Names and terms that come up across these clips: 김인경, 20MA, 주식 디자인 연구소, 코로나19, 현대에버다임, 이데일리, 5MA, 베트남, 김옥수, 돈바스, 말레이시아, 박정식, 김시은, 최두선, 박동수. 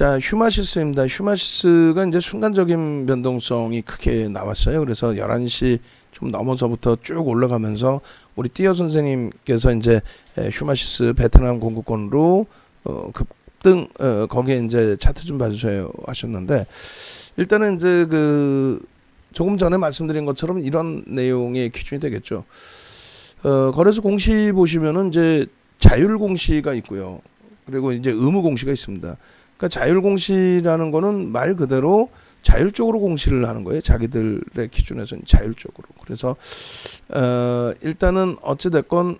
자, 휴마시스입니다. 휴마시스가 이제 순간적인 변동성이 크게 나왔어요. 그래서 11시 좀 넘어서부터 쭉 올라가면서 우리 띠어 선생님께서 이제 휴마시스 베트남 공급권으로 급등, 거기에 이제 차트 좀 봐주세요 하셨는데, 일단은 이제 그 조금 전에 말씀드린 것처럼 이런 내용의 기준이 되겠죠. 거래소 공시 보시면은 이제 자율 공시가 있고요. 그리고 이제 의무 공시가 있습니다. 그러니까 자율 공시라는 거는 말 그대로 자율적으로 공시를 하는 거예요. 자기들의 기준에서는 자율적으로. 그래서 일단은 어찌됐건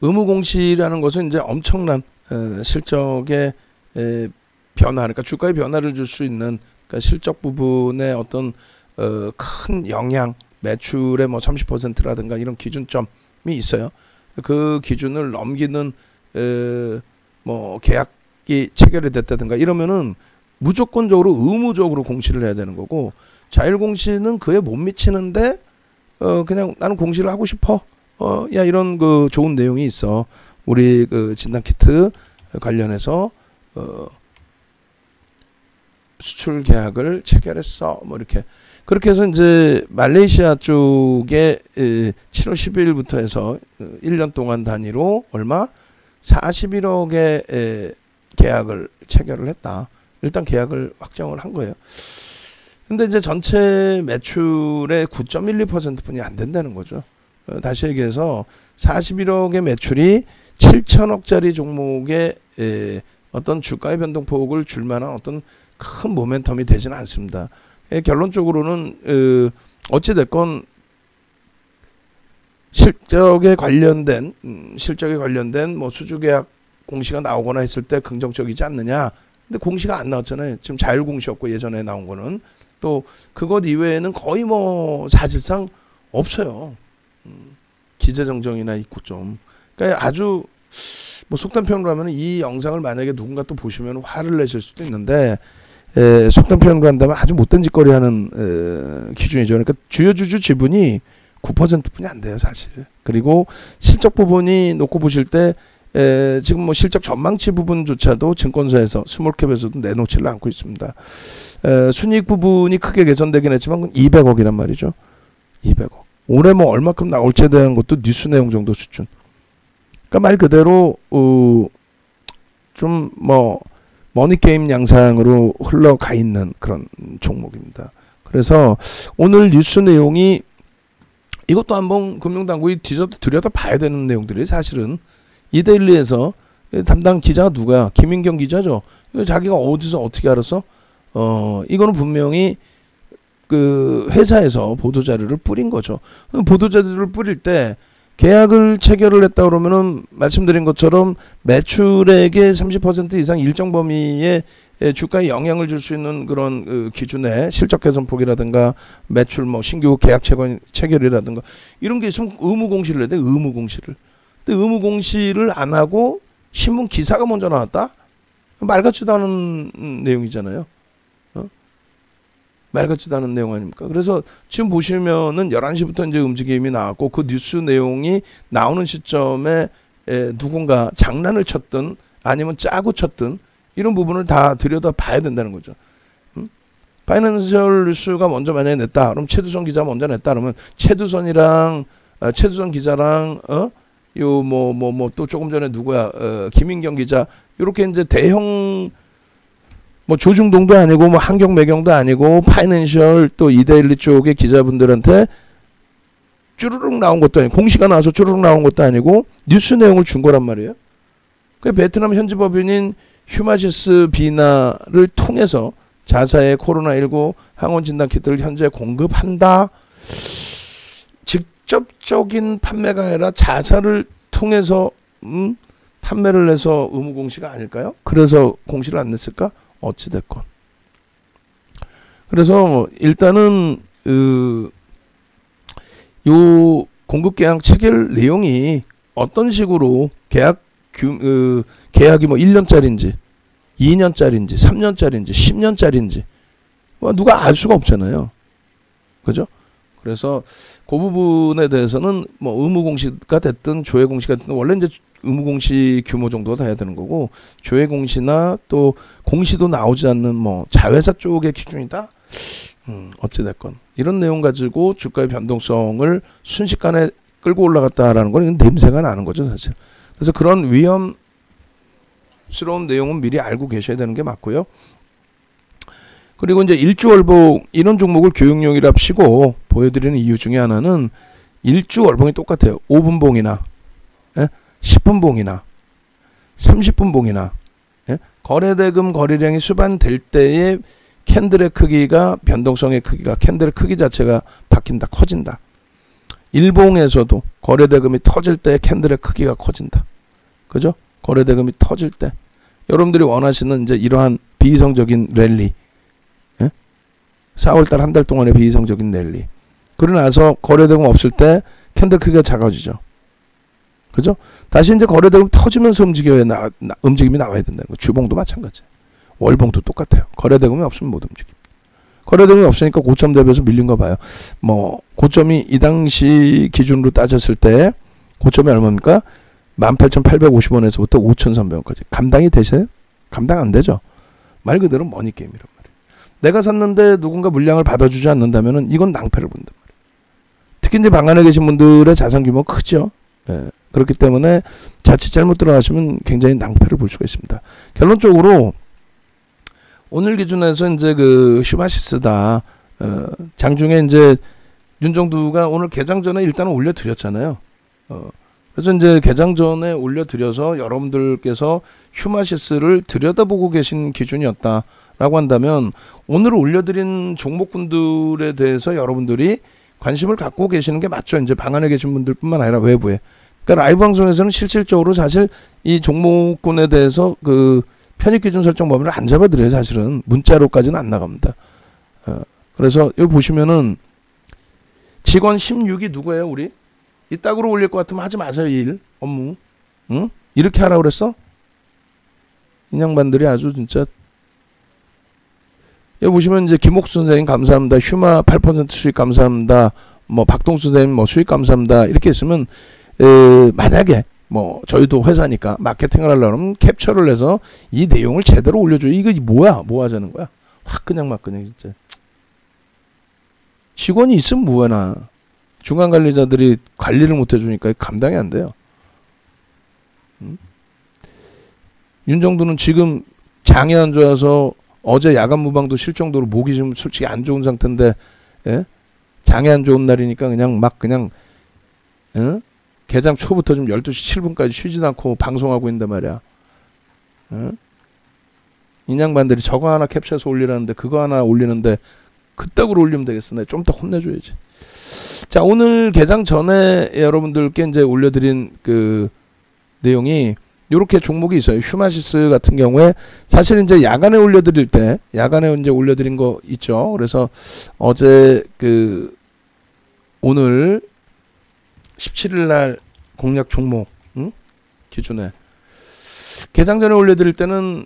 의무 공시라는 것은 이제 엄청난 실적의 변화, 그러니까 주가의 변화를 줄 수 있는, 그러니까 실적 부분의 어떤 큰 영향, 매출의 뭐 30%라든가 이런 기준점이 있어요. 그 기준을 넘기는 뭐 계약이 체결이 됐다든가 이러면은 무조건적으로 의무적으로 공시를 해야 되는 거고, 자율 공시는 그에 못 미치는데 그냥 나는 공시를 하고 싶어. 야, 이런 그 좋은 내용이 있어. 우리 그 진단 키트 관련해서 수출 계약을 체결했어. 뭐 이렇게. 그렇게 해서 이제 말레이시아 쪽에 7월 12일부터 해서 1년 동안 단위로 얼마? 41억의 계약을 체결을 했다. 일단 계약을 확정을 한 거예요. 근데 이제 전체 매출의 9.12%뿐이 안 된다는 거죠. 다시 얘기해서 41억의 매출이 7천억짜리 종목의 어떤 주가의 변동폭을 줄 만한 어떤 큰 모멘텀이 되지는 않습니다. 결론적으로는 어찌됐건 실적에 관련된 뭐 수주계약 공시가 나오거나 했을 때 긍정적이지 않느냐. 근데 공시가 안 나왔잖아요. 지금 자율 공시였고 예전에 나온 거는 또 그것 이외에는 거의 뭐 사실상 없어요. 기재정정이나 있고 좀. 그러니까 아주 뭐 속된 표현으로 하면 이 영상을 만약에 누군가 또 보시면 화를 내실 수도 있는데, 속된 표현으로 한다면 아주 못된 짓거리 하는 기준이죠. 그러니까 주요 주주 지분이 9%뿐이 안 돼요, 사실. 그리고 실적 부분이 놓고 보실 때 지금 뭐 실적 전망치 부분조차도 증권사에서 스몰캡에서도 내놓지를 않고 있습니다. 순이익 부분이 크게 개선되긴 했지만 200억이란 말이죠. 200억. 올해 뭐 얼마큼 나올지에 대한 것도 뉴스 내용 정도 수준. 그러니까 말 그대로 좀 뭐 머니게임 양상으로 흘러가 있는 그런 종목입니다. 그래서 오늘 뉴스 내용이 이것도 한번 금융당국이 들여다 봐야 되는 내용들이, 사실은 이데일리에서 담당 기자가 누가? 김인경 기자죠. 자기가 어디서 어떻게 알았어? 이거는 분명히 그 회사에서 보도자료를 뿌린 거죠. 보도자료를 뿌릴 때 계약을 체결을 했다 그러면은 말씀드린 것처럼 매출액의 30% 이상 일정 범위의 주가에 영향을 줄 수 있는 그런 기준에 실적 개선폭이라든가 매출 뭐 신규 계약 체결이라든가 이런 게 있으면 의무 공시를 해야 돼. 의무 공시를. 근데 의무 공시를 안 하고 신문 기사가 먼저 나왔다? 말 같지도 않은 내용이잖아요. 말 같지도 않은 내용 아닙니까? 그래서 지금 보시면은 11시부터 이제 움직임이 나왔고, 그 뉴스 내용이 나오는 시점에 누군가 장난을 쳤든 아니면 짜고 쳤든 이런 부분을 다 들여다 봐야 된다는 거죠. 파이낸셜 뉴스가 먼저 만약에 냈다. 그럼 최두선 기자 먼저 냈다. 그러면 최두선 기자랑 또 조금 전에 누구야? 김인경 기자. 요렇게 이제 대형 뭐 조중동도 아니고 뭐 한경 매경도 아니고 파이낸셜 또 이데일리 쪽의 기자분들한테 쭈르륵 나온 것도 아니고, 공시가 나와서 쭈르륵 나온 것도 아니고 뉴스 내용을 준 거란 말이에요. 그 베트남 현지 법인인 휴마시스 비나를 통해서 자사의 코로나19 항원 진단 키트를 현재 공급한다. 직접적인 판매가 아니라 자사를 통해서 판매를 해서 의무 공시가 아닐까요? 그래서 공시를 안 냈을까? 어찌됐건. 그래서 일단은 요 공급계약 체결 내용이 어떤 식으로 계약이 뭐 1년짜리인지 2년짜리인지 3년짜리인지 10년짜리인지 누가 알 수가 없잖아요. 그죠? 그래서 그 부분에 대해서는 뭐 의무 공시가 됐든 조회 공시가 됐든 원래 이제 의무 공시 규모 정도가 다 해야 되는 거고, 조회 공시나 또 공시도 나오지 않는 뭐 자회사 쪽의 기준이다. 어찌 됐건 이런 내용 가지고 주가의 변동성을 순식간에 끌고 올라갔다라는 건 냄새가 나는 거죠, 사실. 그래서 그런 위험스러운 내용은 미리 알고 계셔야 되는 게 맞고요. 그리고 이제 일주월봉 이런 종목을 교육용이랍시고 보여드리는 이유 중에 하나는 일주월봉이 똑같아요. 5분봉이나 10분봉이나 30분봉이나 거래대금 거래량이 수반될 때의 캔들의 크기가, 변동성의 크기가, 캔들의 크기 자체가 바뀐다, 커진다. 일봉에서도 거래대금이 터질 때 캔들의 크기가 커진다. 그죠? 거래대금이 터질 때 여러분들이 원하시는 이제 이러한 비이성적인 랠리, 4월달 한 달 동안의 비이성적인 랠리. 그러고 나서 거래대금 없을 때 캔들 크기가 작아지죠. 그죠? 다시 이제 거래대금 터지면서 움직임이 나와야 된다는 거. 주봉도 마찬가지. 월봉도 똑같아요. 거래대금이 없으면 못 움직입니다. 거래대금이 없으니까 고점 대비해서 밀린 거 봐요. 뭐 고점이 이 당시 기준으로 따졌을 때 고점이 얼마입니까? 18,850원에서부터 5,300원까지. 감당이 되세요? 감당 안 되죠. 말 그대로 머니게임이란 말이에요. 내가 샀는데 누군가 물량을 받아주지 않는다면 이건 낭패를 본단 말이에요. 특히 이제 방 안에 계신 분들의 자산 규모가 크죠. 예. 그렇기 때문에 자칫 잘못 들어가시면 굉장히 낭패를 볼 수가 있습니다. 결론적으로 오늘 기준에서 이제 그 휴마시스다. 장중에 이제 윤정두가 오늘 개장 전에 일단은 올려드렸잖아요. 그래서 이제 개장 전에 올려드려서 여러분들께서 휴마시스를 들여다보고 계신 기준이었다라고 한다면 오늘 올려드린 종목분들에 대해서 여러분들이 관심을 갖고 계시는 게 맞죠. 이제 방 안에 계신 분들뿐만 아니라 외부에. 그러니까 라이브 방송에서는 실질적으로 사실 이 종목군에 대해서 그 편입 기준 설정 범위를 안 잡아드려요, 사실은. 문자로까지는 안 나갑니다. 그래서 여기 보시면은 직원 16이 누구예요, 우리? 이 딱으로 올릴 것 같으면 하지 마세요, 일. 업무. 응? 이렇게 하라고 그랬어? 이 양반들이 아주 진짜. 여기 보시면 이제 김옥수 선생님 감사합니다. 휴마 8% 수익 감사합니다. 뭐 박동수 선생님 뭐 수익 감사합니다. 이렇게 있으면, 만약에 뭐 저희도 회사니까 마케팅을 하려면 캡처를 해서 이 내용을 제대로 올려줘요. 이거 뭐야? 뭐 하자는 거야? 확 그냥 막 그냥 진짜. 직원이 있으면 뭐하나. 중간관리자들이 관리를 못해주니까 감당이 안 돼요. 윤정두는 지금 장이 안 좋아서 어제 야간 무방도 쉴 정도로 목이 좀 솔직히 안 좋은 상태인데, 예? 장이 안 좋은 날이니까 그냥 막 그냥, 예? 개장 초부터 좀 12시 7분까지 쉬지도 않고 방송하고 있는데 말이야. 응? 인양반들이 저거 하나 캡처해서 올리라는데 그거 하나 올리는데 그따구로 올리면 되겠어. 내가 좀 더 혼내줘야지. 자, 오늘 개장 전에 여러분들께 이제 올려드린 그 내용이 요렇게 종목이 있어요. 휴마시스 같은 경우에 사실 이제 야간에 올려드릴 때 야간에 이제 올려드린 거 있죠. 그래서 어제 그 오늘 17일날 공략 종목 기준에 개장 전에 올려드릴 때는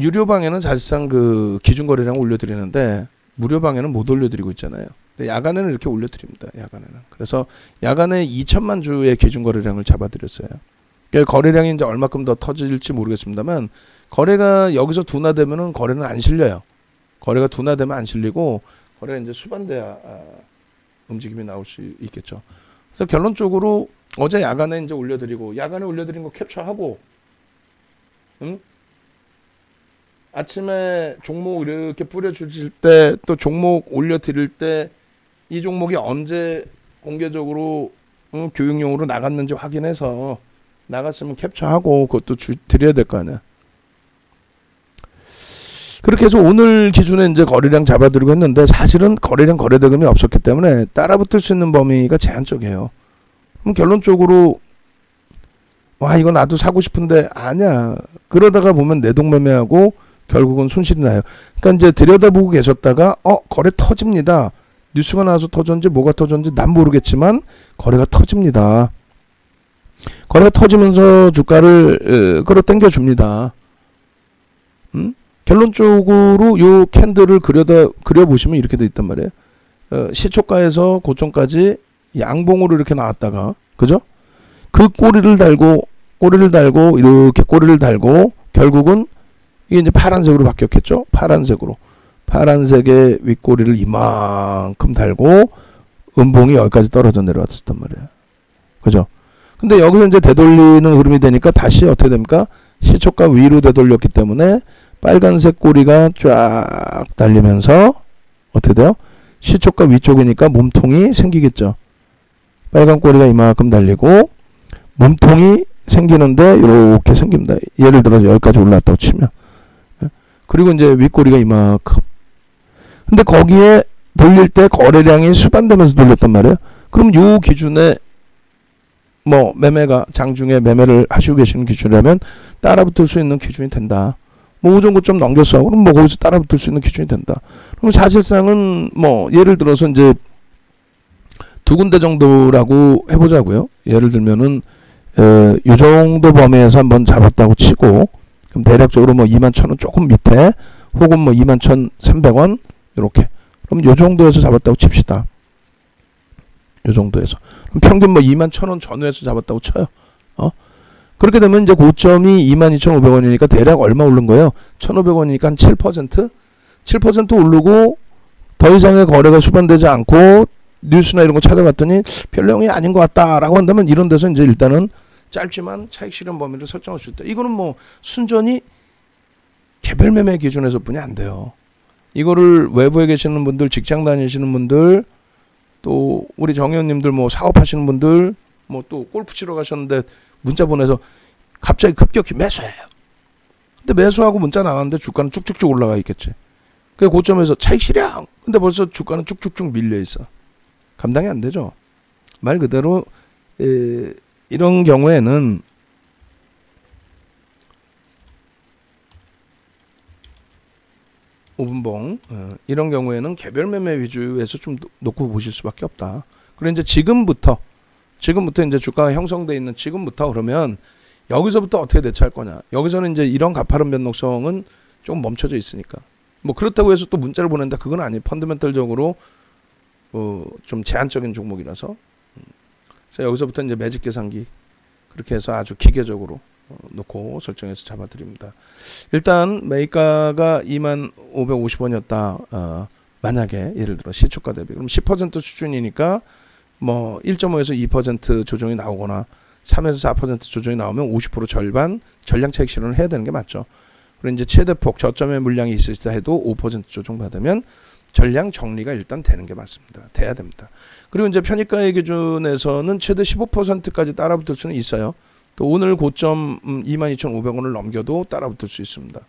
유료방에는 사실상 그 기준거래량 올려드리는데 무료방에는 못 올려드리고 있잖아요. 근데 야간에는 이렇게 올려드립니다. 야간에는. 그래서 야간에 2천만 주의 기준거래량을 잡아드렸어요. 그러니까 거래량이 이제 얼마큼 더 터질지 모르겠습니다만 거래가 여기서 둔화되면은 거래는 안 실려요. 거래가 둔화되면 안 실리고 거래가 이제 수반돼야 움직임이 나올 수 있겠죠. 그래서 결론적으로 어제 야간에 이제 올려드리고 야간에 올려드린 거 캡처하고, 응? 아침에 종목 이렇게 뿌려주실 때 또 종목 올려드릴 때 이 종목이 언제 공개적으로 교육용으로 나갔는지 확인해서 나갔으면 캡처하고 그것도 드려야 될 거 아니야. 그렇게 해서 오늘 기준에 이제 거래량 잡아드리고 했는데 사실은 거래량 거래대금이 없었기 때문에 따라붙을 수 있는 범위가 제한적이에요. 그럼 결론적으로 와 이거 나도 사고 싶은데 아니야. 그러다가 보면 내동매매하고 결국은 손실이 나요. 그러니까 이제 들여다보고 계셨다가 거래 터집니다. 뉴스가 나와서 터졌는지 뭐가 터졌는지 난 모르겠지만 거래가 터집니다. 거래가 터지면서 주가를 끌어당겨 줍니다. 결론적으로 요 캔들을 그려보시면 이렇게 돼 있단 말이에요. 시초가에서 고점까지 양봉으로 이렇게 나왔다가, 그죠? 그 꼬리를 달고 이렇게 꼬리를 달고 결국은 이게 이제 파란색으로 바뀌었겠죠? 파란색의 윗꼬리를 이만큼 달고 음봉이 여기까지 떨어져 내려왔었단 말이에요. 그죠? 근데 여기서 이제 되돌리는 흐름이 되니까 다시 어떻게 됩니까? 시초가 위로 되돌렸기 때문에 빨간색 꼬리가 쫙 달리면서 어떻게 돼요? 시초가 위쪽이니까 몸통이 생기겠죠. 빨간 꼬리가 이만큼 달리고 몸통이 생기는데 이렇게 생깁니다. 예를 들어서 여기까지 올라왔다고 치면. 그리고 이제 윗꼬리가 이만큼. 근데 거기에 돌릴 때 거래량이 수반되면서 돌렸단 말이에요. 그럼 요 기준에 뭐 매매가 장중에 매매를 하시고 계시는 기준이라면 따라붙을 수 있는 기준이 된다. 뭐 오전 고점 넘겼어. 그럼 뭐 거기서 따라붙을 수 있는 기준이 된다. 그럼 사실상은 뭐 예를 들어서 이제 두 군데 정도라고 해보자고요. 예를 들면은 요 정도 범위에서 한번 잡았다고 치고, 그럼 대략적으로 뭐 21,000원 조금 밑에 혹은 뭐 21,300원 이렇게. 그럼 요 정도에서 잡았다고 칩시다. 요 정도에서. 그럼 평균 뭐 21,000원 전후에서 잡았다고 쳐요. 그렇게 되면 이제 고점이 22,500원이니까 대략 얼마 오른 거예요? 1,500원이니까 한 7%? 7% 오르고 더 이상의 거래가 수반되지 않고 뉴스나 이런 거 찾아봤더니 별 내용이 아닌 것 같다라고 한다면 이런 데서 이제 일단은 짧지만 차익 실현 범위를 설정할 수 있다. 이거는 뭐 순전히 개별 매매 기준에서 뿐이 안 돼요. 이거를 외부에 계시는 분들, 직장 다니시는 분들, 또 우리 정의원님들 뭐 사업하시는 분들, 뭐 또 골프 치러 가셨는데 문자 보내서 갑자기 급격히 매수해요. 근데 매수하고 문자 나왔는데 주가는 쭉쭉쭉 올라가 있겠지. 그 고점에서 차익 실현. 근데 벌써 주가는 쭉쭉쭉 밀려 있어. 감당이 안 되죠. 말 그대로 이런 경우에는 오분봉 이런 경우에는 개별 매매 위주에서 좀 놓고 보실 수밖에 없다. 그리고 이제 지금부터 이제 주가가 형성돼 있는 지금부터 그러면 여기서부터 어떻게 대처할 거냐. 여기서는 이제 이런 가파른 변동성은 좀 멈춰져 있으니까. 뭐 그렇다고 해서 또 문자를 보낸다. 그건 아니에요. 펀더멘털적으로 좀 제한적인 종목이라서. 그래서 여기서부터 이제 매직 계산기 그렇게 해서 아주 기계적으로 놓고 설정해서 잡아드립니다. 일단 매입가가 25,550원이었다. 만약에 예를 들어 시초가 대비 그럼 10% 수준이니까 뭐 1.5에서 2% 조정이 나오거나 3에서 4% 조정이 나오면 50% 절반 전량 차익 실현을 해야 되는 게 맞죠. 그리고 이제 최대폭 저점의 물량이 있으시다 해도 5% 조정 받으면 전량 정리가 일단 되는 게 맞습니다. 돼야 됩니다. 그리고 이제 편입가의 기준에서는 최대 15%까지 따라붙을 수는 있어요. 또 오늘 고점 22,500원을 넘겨도 따라붙을 수 있습니다.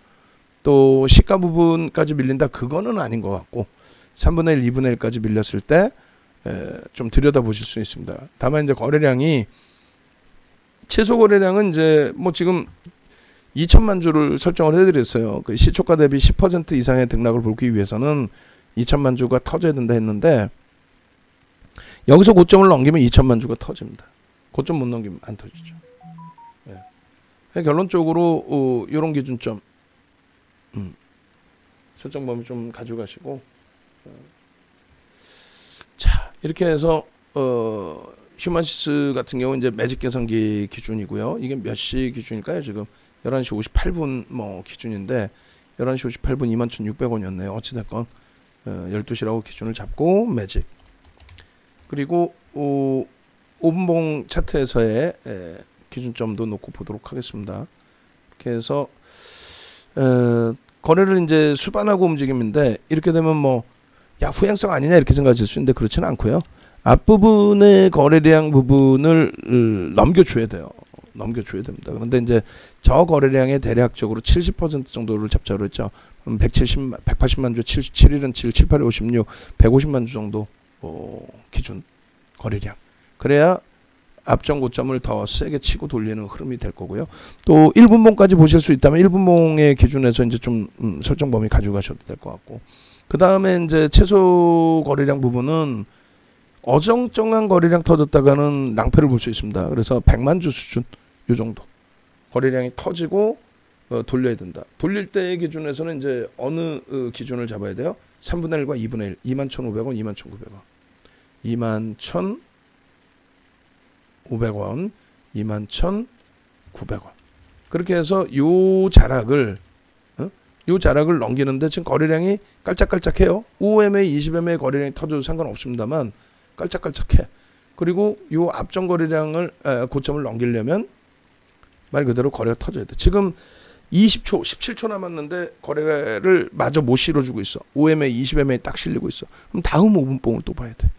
또 시가 부분까지 밀린다. 그거는 아닌 것 같고 3분의 1, 2분의 1까지 밀렸을 때 좀 들여다보실 수 있습니다. 다만 이제 거래량이 최소 거래량은 이제 뭐 지금 2천만 주를 설정을 해드렸어요. 그 시초가 대비 10% 이상의 등락을 보기 위해서는 2천만 주가 터져야 된다 했는데 여기서 고점을 넘기면 2천만 주가 터집니다. 고점 못 넘기면 안 터지죠. 예. 결론적으로 이런 기준점 설정 범위 좀 가져가시고 자 이렇게 해서 휴마시스 같은 경우 이제 매직 계산기 기준이고요. 이게 몇 시 기준일까요? 지금 11시 58분 뭐 기준인데 11시 58분 21,600원이었네요. 어찌됐건 12시라고 기준을 잡고 매직. 그리고 5분봉 차트에서의 기준점도 놓고 보도록 하겠습니다. 이렇게 해서 거래를 이제 수반하고 움직임인데 이렇게 되면 뭐 야 후행성 아니냐 이렇게 생각하실 수 있는데 그렇지는 않고요. 앞부분의 거래량 부분을 넘겨줘야 돼요. 넘겨줘야 됩니다. 그런데 이제 저 거래량의 대략적으로 70% 정도를 잡자로 했죠. 그럼 180만 주, 7일은 7, 7, 8일 56, 150만 주 정도 기준 거래량. 그래야 앞전 고점을 더 세게 치고 돌리는 흐름이 될 거고요. 또 1분봉까지 보실 수 있다면 1분봉의 기준에서 이제 좀 설정 범위 가져가셔도 될 것 같고. 그 다음에 이제 최소 거래량 부분은 어정쩡한 거래량 터졌다가는 낭패를 볼 수 있습니다. 그래서 100만 주 수준 요 정도 거래량이 터지고 돌려야 된다. 돌릴 때의 기준에서는 이제 어느 기준을 잡아야 돼요? 3분의 1과 2분의 1, 21,500원, 21,900원. 21,500원, 21,900원. 그렇게 해서 요 자락을 넘기는데 지금 거래량이 깔짝깔짝해요. 5MA, 20MA 거래량이 터져도 상관없습니다만 깔짝깔짝해. 그리고 요 앞전 거래량을 고점을 넘기려면 말 그대로 거래가 터져야 돼. 지금 20초, 17초 남았는데 거래를 마저 못 실어주고 있어. 5MA, 20MA 딱 실리고 있어. 그럼 다음 5분봉을 또 봐야 돼.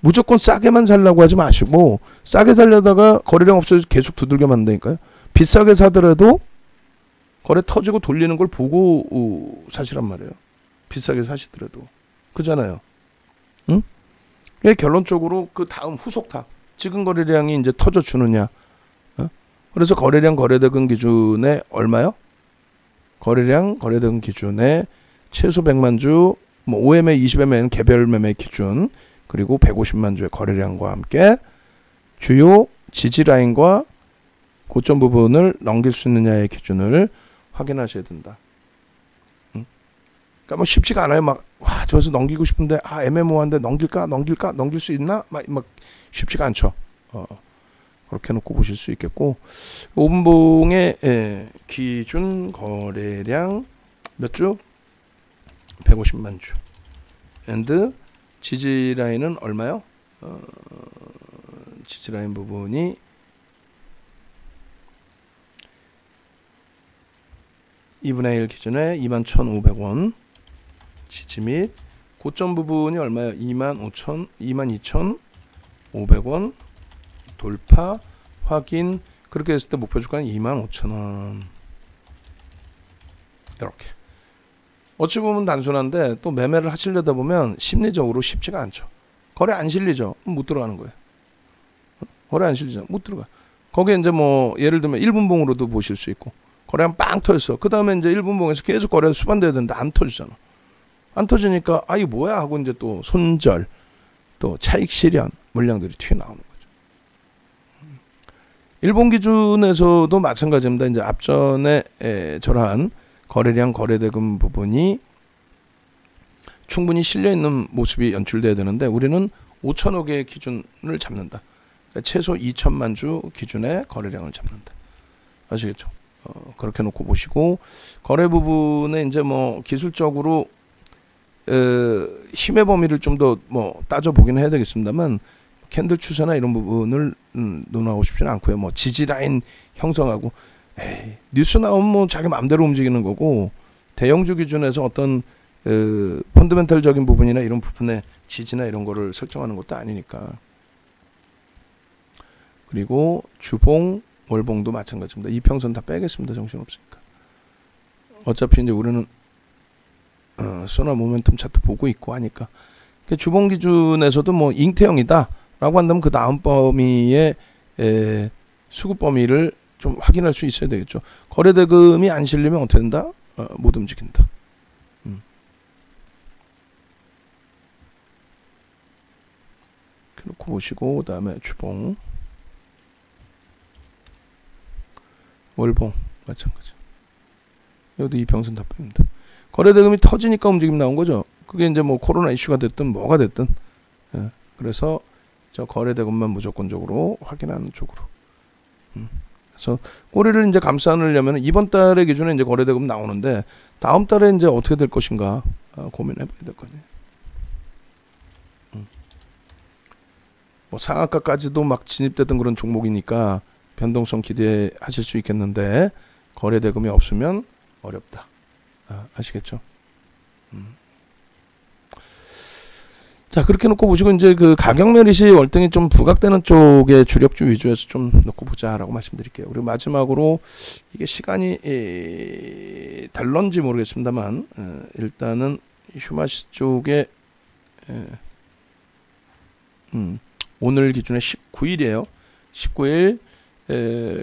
무조건 싸게만 살라고 하지 마시고, 싸게 살려다가 거래량 없어서 계속 두들겨 만다니까요. 비싸게 사더라도 거래 터지고 돌리는 걸 보고 사시란 말이에요. 비싸게 사시더라도. 그잖아요. 응? 결론적으로 그 다음 후속타. 지금 거래량이 이제 터져주느냐. 그래서 거래량 거래대금 기준에 얼마요? 거래량 거래대금 기준에 최소 100만 주, 뭐 5MA, 20MA는 개별 매매 기준, 그리고 150만 주의 거래량과 함께 주요 지지 라인과 고점 부분을 넘길 수 있느냐의 기준을 확인하셔야 된다. 응? 그러니까 뭐 쉽지가 않아요. 막 와, 저기서 넘기고 싶은데 아 애매모호한데 넘길까? 넘길 수 있나? 막 쉽지가 않죠. 그렇게 놓고 보실 수 있겠고, 5분봉의 기준 거래량 몇 주? 150만 주. and 지지 라인은 얼마요? 지지 라인 부분이 2분의 1 기준에 21,500원. 지지 및 고점 부분이 얼마요? 22,500원. 돌파, 확인, 그렇게 했을 때 목표 주가는 25,000원. 이렇게. 어찌 보면 단순한데 또 매매를 하시려다 보면 심리적으로 쉽지가 않죠. 거래 안 실리죠. 못 들어가는 거예요. 거래 안 실리죠. 못 들어가. 거기에 이제 뭐 예를 들면 1분봉으로도 보실 수 있고, 거래하면 빵 터졌어. 그 다음에 이제 1분봉에서 계속 거래가 수반돼야 되는데 안 터지잖아. 안 터지니까 아 이거 뭐야 하고 이제 또 손절, 또 차익 실현 물량들이 튀어나오는 거예요. 일본 기준에서도 마찬가지입니다. 이제 앞전에 저러한 거래량 거래대금 부분이 충분히 실려있는 모습이 연출돼야 되는데 우리는 5천억의 기준을 잡는다. 그러니까 최소 2천만 주 기준의 거래량을 잡는다. 아시겠죠? 그렇게 놓고 보시고, 거래 부분에 이제 뭐 기술적으로 힘의 범위를 좀 더 뭐 따져보긴 해야 되겠습니다만, 캔들 추세나 이런 부분을 논하고 싶지는 않고요. 뭐 지지라인 형성하고 뉴스 나오면 뭐 자기 마음대로 움직이는 거고, 대형주 기준에서 어떤 펀드멘털적인 부분이나 이런 부분의 지지나 이런 거를 설정하는 것도 아니니까. 그리고 주봉, 월봉도 마찬가지입니다. 이평선 다 빼겠습니다. 정신없으니까. 어차피 이제 우리는 소나 모멘텀 차트 보고 있고 하니까. 주봉 기준에서도 뭐 잉태형이다 라고 한다면 그 다음 범위의 수급 범위를 좀 확인할 수 있어야 되겠죠. 거래대금이 안 실리면 어떻게 된다? 못 움직인다. 이렇게 놓고 보시고, 그 다음에 주봉, 월봉 마찬가지. 여기도 이평선 다 뺍니다. 거래대금이 터지니까 움직임 나온 거죠. 그게 이제 뭐 코로나 이슈가 됐든 뭐가 됐든. 그래서 저 거래대금만 무조건적으로 확인하는 쪽으로. 그래서 꼬리를 이제 감싸놓으려면 이번 달의 기준에 이제 거래대금 나오는데 다음 달에 이제 어떻게 될 것인가 고민해봐야 될 거예요. 뭐 상한가까지도 막 진입되던 그런 종목이니까 변동성 기대하실 수 있겠는데 거래대금이 없으면 어렵다. 아시겠죠? 자, 그렇게 놓고 보시고, 이제 그 가격 매릿이 월등히 좀 부각되는 쪽의 주력주 위주에서 좀 놓고 보자라고 말씀드릴게요. 그리고 마지막으로 이게 시간이 될런지 모르겠습니다만 일단은 휴마시 쪽에 오늘 기준에 19일이에요. 19일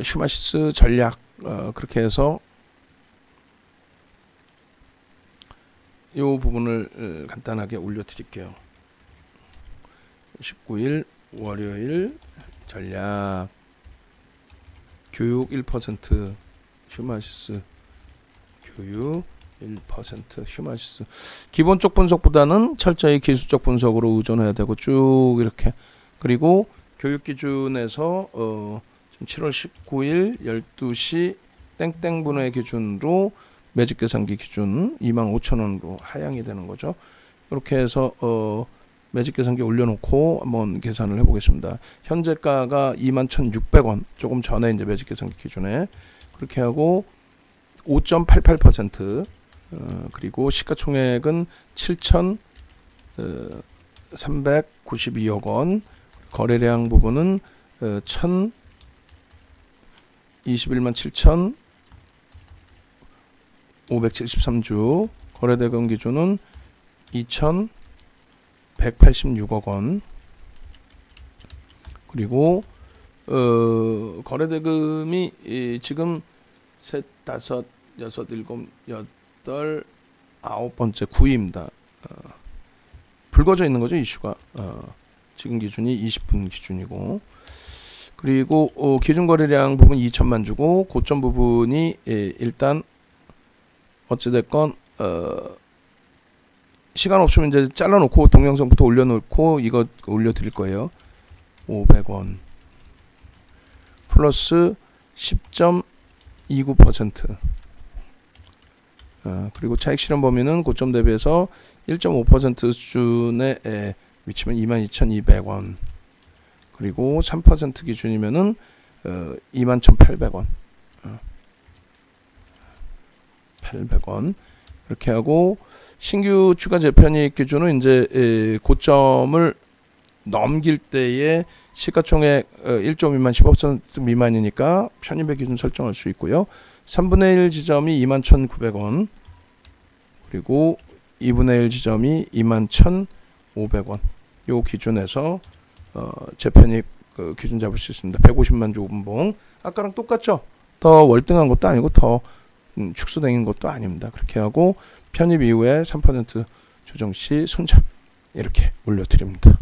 휴마시스 전략 그렇게 해서 이 부분을 간단하게 올려드릴게요. 19일 월요일 전략 교육 1% 휴마시스 교육 1% 휴마시스. 기본적 분석보다는 철저히 기술적 분석으로 의존해야 되고 쭉 이렇게. 그리고 교육 기준에서 7월 19일 12시 땡땡분의 기준으로 매직 계산기 기준 25,000원으로 하향이 되는 거죠. 이렇게 해서 매직 계산기 올려놓고 한번 계산을 해보겠습니다. 현재가가 21,600원, 조금 전에 이제 매직 계산기 기준에 그렇게 하고 5.88%, 그리고 시가총액은 7,392억 원, 거래량 부분은 1,021만 7,573주, 거래대금 기준은 2,186억 원, 그리고 거래대금이 지금 3, 5, 6, 7, 8, 9번째 9위입니다. 불거져 있는 거죠, 이슈가. 지금 기준이 20분 기준이고, 그리고 기준 거래량 부분 2천만 주고, 고점 부분이 일단 어찌됐건 시간 없으면 이제 잘라놓고 동영상부터 올려놓고 이거 올려드릴 거예요. 500원 플러스 10.29%, 그리고 차익 실현 범위는 고점 대비해서 1.5% 수준에 위치면 22,200원, 그리고 3% 기준이면은 21,800원 800원 이렇게 하고, 신규 추가 재편이익 기준은 이제 고점을 넘길 때의 시가총액 1조 미만 15% 미만이니까 편입의 기준 설정할 수 있고요. 3분의 1 지점이 21,900원, 그리고 2분의 1 지점이 21,500원, 요 기준에서 재편입 기준 잡을 수 있습니다. 150만 주 5분봉, 아까랑 똑같죠. 더 월등한 것도 아니고 더 축소된 것도 아닙니다. 그렇게 하고 편입 이후에 3% 조정 시 손절 이렇게 올려드립니다.